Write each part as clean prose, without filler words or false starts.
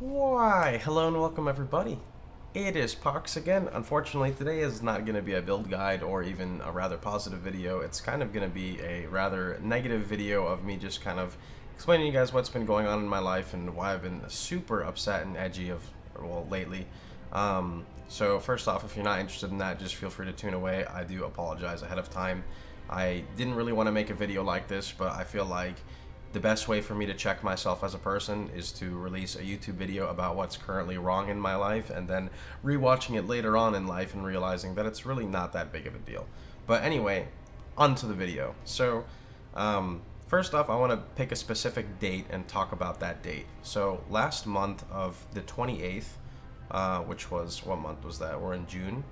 Why, hello and welcome everybody. It is Phox again. Unfortunately, today is not going to be a build guide or even a rather positive video. It's kind of going to be a rather negative video of me just kind of explaining to you guys what's been going on in my life and why I've been super upset and edgy lately. So first off, if you're not interested in that, just feel free to tune away. I do apologize ahead of time. I didn't really want to make a video like this, but I feel like the best way for me to check myself as a person is to release a YouTube video about what's currently wrong in my life and then rewatching it later on in life and realizing that it's really not that big of a deal. But anyway, onto the video. So first off, I want to pick a specific date and talk about that date. So last month of the 28th, which was, what month was that? We're in June.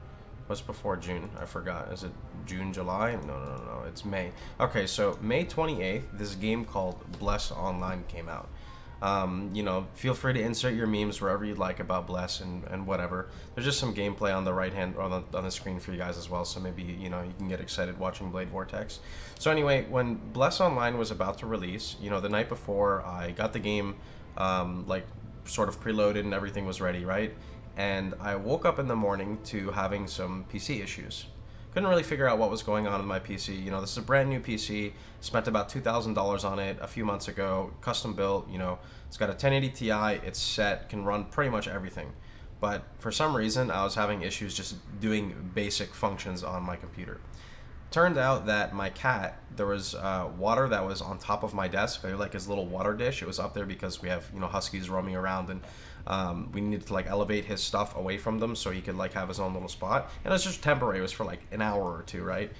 What's before June? I forgot. Is it June, July? No, it's May. Okay, so May 28th, this game called Bless Online came out. You know, feel free to insert your memes wherever you'd like about Bless and whatever. There's just some gameplay on the right hand, on the screen for you guys as well, so maybe, you know, you can get excited watching Blade Vortex. So anyway, when Bless Online was about to release, you know, the night before, I got the game, like, sort of preloaded and everything was ready, right? And I woke up in the morning to having some PC issues. Couldn't really figure out what was going on with my PC. You know, this is a brand new PC, spent about $2,000 on it a few months ago, custom built, you know, it's got a 1080 Ti, it's set, can run pretty much everything. But for some reason, I was having issues just doing basic functions on my computer. Turned out that my cat, there was water that was on top of my desk, like his little water dish. It was up there because we have, you know, huskies roaming around, and we needed to like elevate his stuff away from them so he could like have his own little spot. And it was just temporary. It was for like an hour or two, right?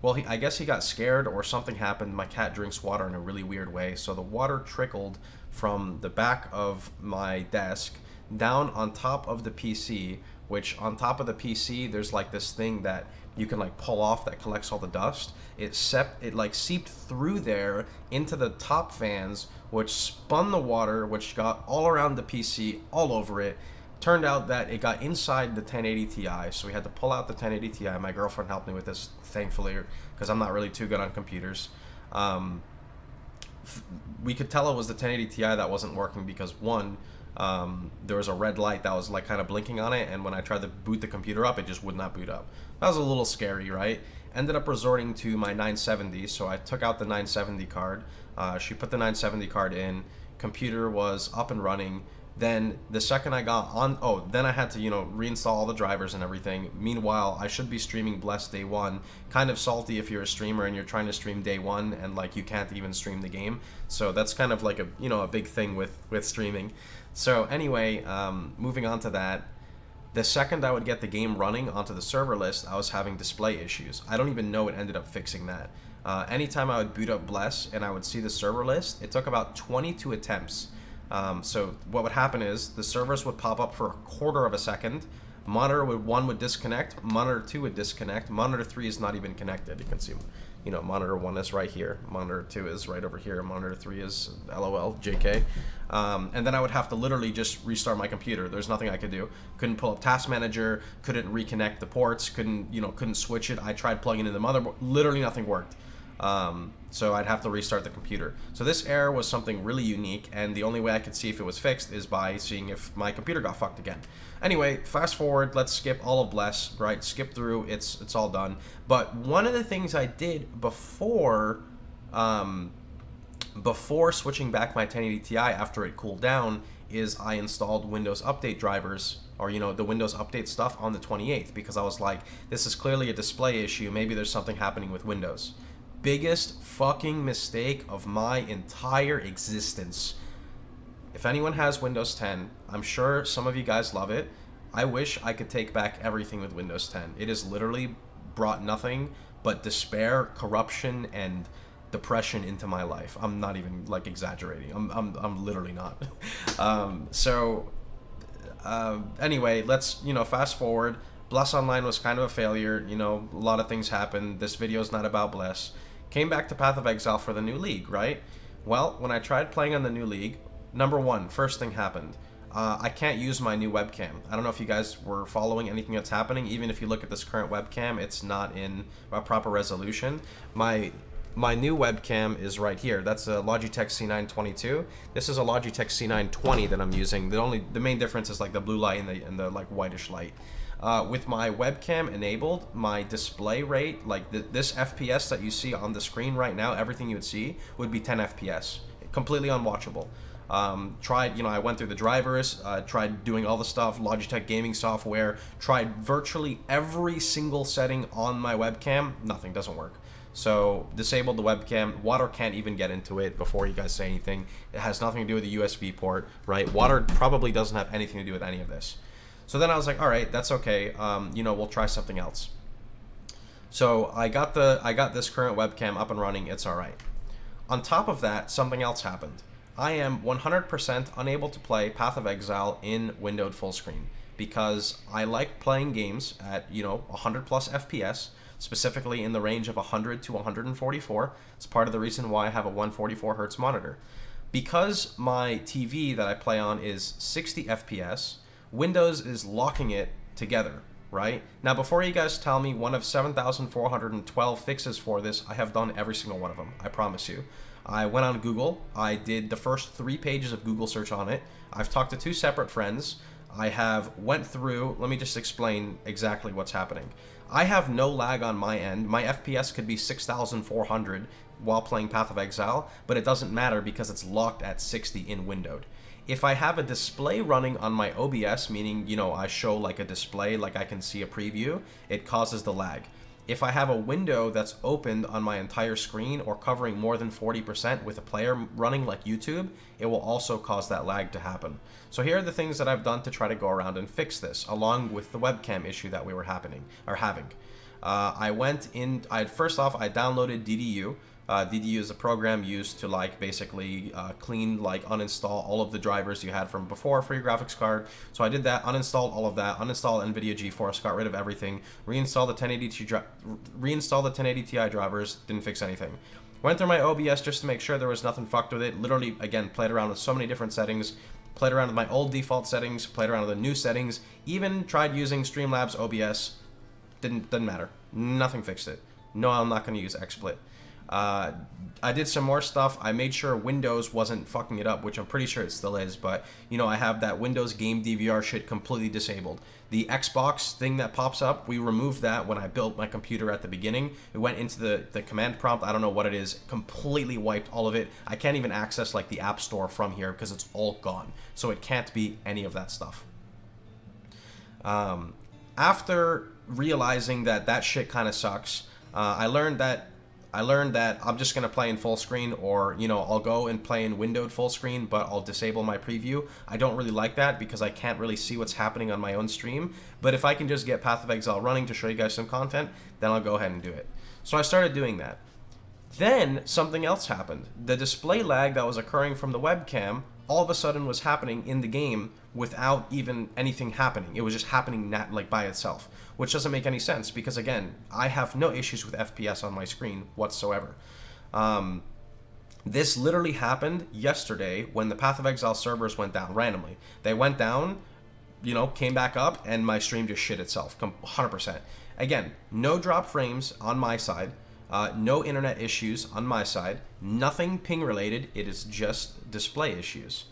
Well, I guess he got scared or something happened. My cat drinks water in a really weird way, so the water trickled from the back of my desk down on top of the PC, which on top of the PC, there's like this thing that you can like pull off that collects all the dust. It like seeped through there into the top fans, which spun the water, which got all around the PC, all over it. Turned out that it got inside the 1080 Ti, so we had to pull out the 1080 Ti. My girlfriend helped me with this, thankfully, because I'm not really too good on computers. We could tell it was the 1080 Ti that wasn't working because one, there was a red light that was like kind of blinking on it, and when I tried to boot the computer up, it just would not boot up. That was a little scary, right? Ended up resorting to my 970, so I took out the 970 card. She put the 970 card in, computer was up and running. Then the second I got on, then I had to, you know, reinstall all the drivers and everything. Meanwhile, I should be streaming Bless Day 1. Kind of salty if you're a streamer and you're trying to stream Day 1 and, like, you can't even stream the game. So that's kind of like a, you know, a big thing with streaming. So anyway, moving on to that. The second I would get the game running onto the server list, I was having display issues. I don't even know it ended up fixing that. Anytime I would boot up Bless and I would see the server list, it took about 22 attempts. So what would happen is the servers would pop up for a quarter of a second, monitor one would disconnect, monitor two would disconnect, monitor three is not even connected. You can see, you know, monitor one is right here, monitor two is right over here, monitor three is LOL, JK. And then I would have to literally just restart my computer. There's nothing I could do. Couldn't pull up Task Manager, couldn't reconnect the ports, couldn't, you know, couldn't switch it. I tried plugging in the motherboard, literally nothing worked. So I'd have to restart the computer. So this error was something really unique, and the only way I could see if it was fixed is by seeing if my computer got fucked again. Anyway, fast forward, let's skip all of Bless, right? Skip through, it's all done. But one of the things I did before, before switching back my 1080 Ti after it cooled down is I installed Windows Update drivers, or, you know, the Windows Update stuff on the 28th, because I was like, this is clearly a display issue, maybe there's something happening with Windows. Biggest fucking mistake of my entire existence. If anyone has Windows 10, I'm sure some of you guys love it. I wish I could take back everything with Windows 10. It has literally brought nothing but despair, corruption, and depression into my life. I'm not even like exaggerating. I'm literally not. Anyway, let's, you know, fast forward. Bless Online was kind of a failure. You know, a lot of things happened. This video is not about Bless. Came back to Path of Exile for the new league, right? Well, when I tried playing on the new league, number one, first thing happened. I can't use my new webcam. I don't know if you guys were following anything that's happening. Even if you look at this current webcam, it's not in a proper resolution. My my new webcam is right here. That's a Logitech C922. This is a Logitech C920 that I'm using. The main difference is like the blue light and the like whitish light. With my webcam enabled, my display rate, like this FPS that you see on the screen right now, everything you would see would be 10 FPS, completely unwatchable. Tried, you know, I went through the drivers, tried doing all the stuff, Logitech gaming software, tried virtually every single setting on my webcam, nothing, doesn't work. So disabled the webcam, water can't even get into it before you guys say anything. It has nothing to do with the USB port, right? Water probably doesn't have anything to do with any of this. So then I was like, all right, that's okay, you know, we'll try something else. So I got this current webcam up and running, it's all right. On top of that, something else happened. I am 100% unable to play Path of Exile in windowed full screen because I like playing games at, you know, 100 plus FPS, specifically in the range of 100 to 144. It's part of the reason why I have a 144 Hz monitor. Because my TV that I play on is 60 FPS, Windows is locking it together, right? Now, before you guys tell me one of 7,412 fixes for this, I have done every single one of them, I promise you. I went on Google, I did the first 3 pages of Google search on it, I've talked to 2 separate friends, I have went through, let me just explain exactly what's happening. I have no lag on my end, my FPS could be 6,400 while playing Path of Exile, but it doesn't matter because it's locked at 60 in windowed. If I have a display running on my OBS, meaning, you know, I show like a display, like I can see a preview, it causes the lag. If I have a window that's opened on my entire screen or covering more than 40% with a player running like YouTube, it will also cause that lag to happen. So here are the things that I've done to try to go around and fix this, along with the webcam issue that we were having. I went in, first off, I downloaded DDU. DDU is a program used to like basically clean, like uninstall all of the drivers you had from before for your graphics card. So I did that, uninstalled all of that, uninstalled NVIDIA GeForce, got rid of everything, reinstalled the 1080 Ti drivers, didn't fix anything. Went through my OBS just to make sure there was nothing fucked with it. Literally, again, played around with so many different settings, played around with my old default settings, played around with the new settings, even tried using Streamlabs OBS, didn't matter. Nothing fixed it. No, I'm not gonna use XSplit. I did some more stuff. I made sure Windows wasn't fucking it up, which I'm pretty sure it still is, but, you know, I have that Windows game DVR shit completely disabled. The Xbox thing that pops up, we removed that when I built my computer at the beginning. It went into the command prompt, I don't know what it is, completely wiped all of it. I can't even access, like, the App Store from here because it's all gone. So it can't be any of that stuff. After realizing that that shit kind of sucks, I learned that I'm just going to play in full screen, or, you know, I'll go and play in windowed full screen, but I'll disable my preview. I don't really like that because I can't really see what's happening on my own stream. But if I can just get Path of Exile running to show you guys some content, then I'll go ahead and do it. So I started doing that. Then something else happened. The display lag that was occurring from the webcam all of a sudden was happening in the game without even anything happening. It was just happening like by itself, which doesn't make any sense because, again, I have no issues with FPS on my screen whatsoever. This literally happened yesterday when the Path of Exile servers went down randomly. They went down, you know, came back up, and my stream just shit itself 100%. Again, no drop frames on my side. No internet issues on my side, nothing ping related, it is just display issues.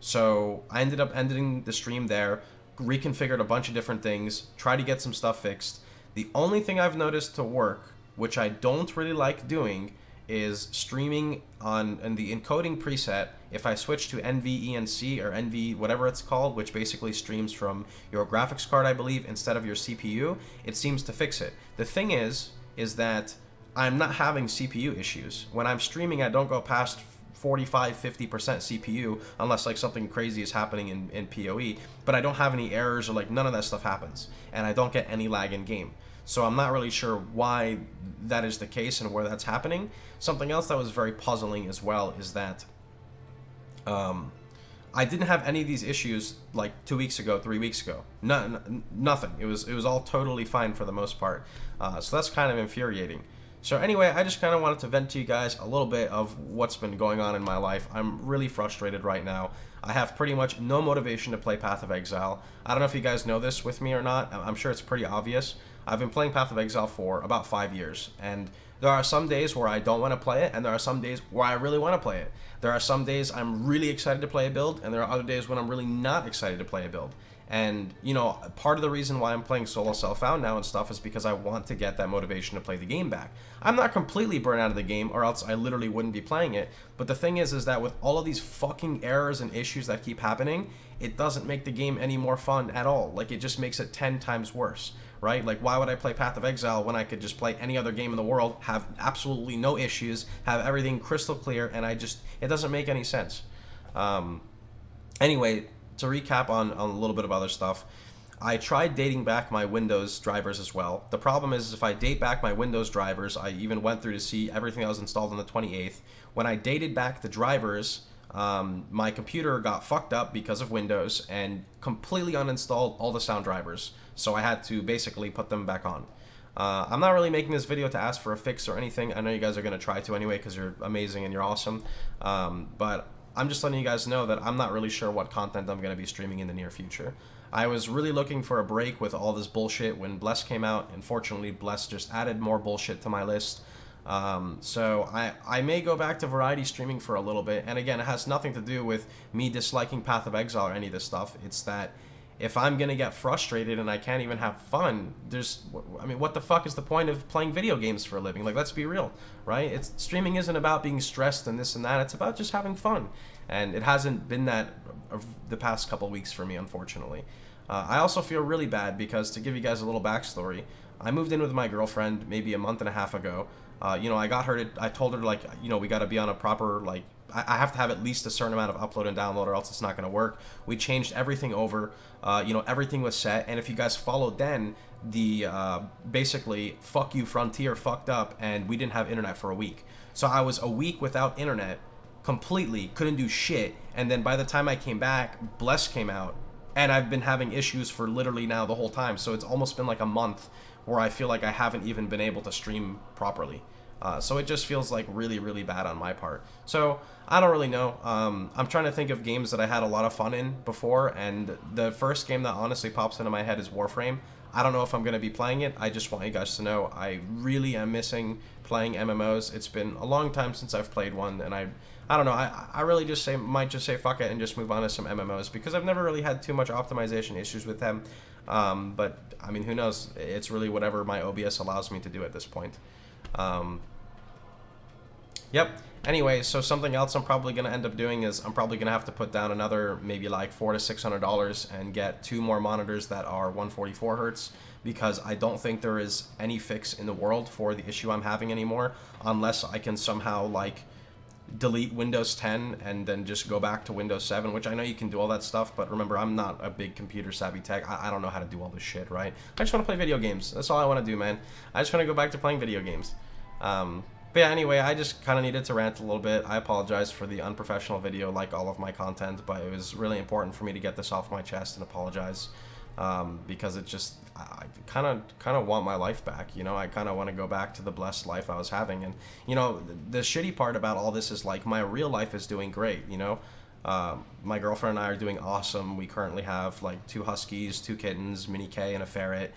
So I ended up ending the stream there, reconfigured a bunch of different things, tried to get some stuff fixed. The only thing I've noticed to work, which I don't really like doing, is streaming on the encoding preset. If I switch to NVENC or NV whatever it's called, which basically streams from your graphics card, I believe, instead of your CPU, it seems to fix it. The thing is that I'm not having CPU issues. When I'm streaming, I don't go past 45, 50% CPU unless like something crazy is happening in PoE, but I don't have any errors or like none of that stuff happens, and I don't get any lag in game. So I'm not really sure why that is the case and where that's happening. Something else that was very puzzling as well is that I didn't have any of these issues like 2 weeks ago, 3 weeks ago. Nothing. It was all totally fine for the most part. So that's kind of infuriating. So anyway, I just kind of wanted to vent to you guys a little bit of what's been going on in my life. I'm really frustrated right now. I have pretty much no motivation to play Path of Exile. I don't know if you guys know this with me or not. I'm sure it's pretty obvious. I've been playing Path of Exile for about 5 years, and There are some days where I don't want to play it, and there are some days where I really want to play it. There are some days I'm really excited to play a build, and there are other days when I'm really not excited to play a build. And, you know, part of the reason why I'm playing Solo Self Found now and stuff is because I want to get that motivation to play the game back. I'm not completely burnt out of the game, or else I literally wouldn't be playing it. But the thing is that with all of these fucking errors and issues that keep happening, it doesn't make the game any more fun at all. Like, it just makes it 10 times worse, right? Like, why would I play Path of Exile when I could just play any other game in the world, have absolutely no issues, have everything crystal clear, and I just, it doesn't make any sense. Anyway, to recap on a little bit of other stuff, I tried dating back my Windows drivers as well. The problem is if I date back my Windows drivers, I even went through to see everything that was installed on the 28th. When I dated back the drivers, my computer got fucked up because of Windows and completely uninstalled all the sound drivers. So I had to basically put them back on. I'm not really making this video to ask for a fix or anything. I know you guys are going to try to anyway because you're amazing and you're awesome. But I'm just letting you guys know that I'm not really sure what content I'm going to be streaming in the near future. I was really looking for a break with all this bullshit when Bless came out. Unfortunately, Bless just added more bullshit to my list. So I may go back to variety streaming for a little bit. And again, it has nothing to do with me disliking Path of Exile or any of this stuff. It's that if I'm going to get frustrated and I can't even have fun, I mean, what the fuck is the point of playing video games for a living? Like, let's be real, right? Streaming isn't about being stressed and this and that. It's about just having fun. And it hasn't been that the past couple weeks for me, unfortunately. I also feel really bad because, to give you guys a little backstory, I moved in with my girlfriend maybe a month and a half ago. You know, I got her to, I told her, like, you know, we got to be on a proper, like, I have to have at least a certain amount of upload and download or else it's not going to work. We changed everything over, you know, everything was set. And if you guys followed then, the, basically, fuck you Frontier fucked up and we didn't have internet for a week. So I was a week without internet, completely, couldn't do shit. And then by the time I came back, Bless came out. And I've been having issues for literally now the whole time. So it's almost been like a month where I feel like I haven't even been able to stream properly. So it just feels like really, really bad on my part. So I don't really know. I'm trying to think of games that I had a lot of fun in before. And the first game that honestly pops into my head is Warframe. I don't know if I'm going to be playing it. I just want you guys to know I really am missing playing MMOs. It's been a long time since I've played one, and I don't know. I really just might just say fuck it and just move on to some MMOs because I've never really had too much optimization issues with them. But I mean, who knows? It's really whatever my OBS allows me to do at this point. Yep. Anyway, so something else I'm probably going to end up doing is I'm probably going to have to put down another maybe like $400 to $600 and get 2 more monitors that are 144 Hz because I don't think there is any fix in the world for the issue I'm having anymore unless I can somehow like delete Windows 10 and then just go back to Windows 7, which I know you can do all that stuff, but remember, I'm not a big computer savvy tech. I don't know how to do all this shit, right? I just want to play video games. That's all I want to do, man. I just want to go back to playing video games. But yeah, anyway, I just kind of needed to rant a little bit. I apologize for the unprofessional video, like all of my content, but it was really important for me to get this off my chest and apologize because it just, I kind of want my life back, you know. I kind of want to go back to the blessed life I was having, and you know, the shitty part about all this is like my real life is doing great, you know. My girlfriend and I are doing awesome. We currently have like 2 huskies, 2 kittens, Mini K, and a ferret.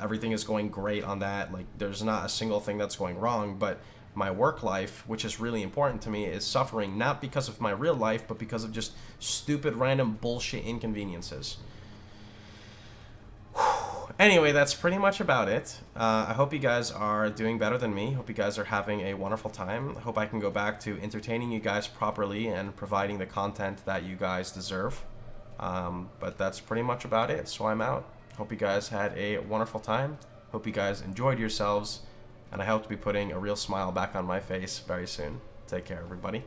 Everything is going great on that. Like, there's not a single thing that's going wrong, but my work life, which is really important to me, is suffering not because of my real life, but because of just stupid random bullshit inconveniences. Anyway, that's pretty much about it. I hope you guys are doing better than me. Hope you guys are having a wonderful time. I hope I can go back to entertaining you guys properly and providing the content that you guys deserve. But that's pretty much about it, so I'm out. Hope you guys had a wonderful time. Hope you guys enjoyed yourselves. And I hope to be putting a real smile back on my face very soon. Take care, everybody.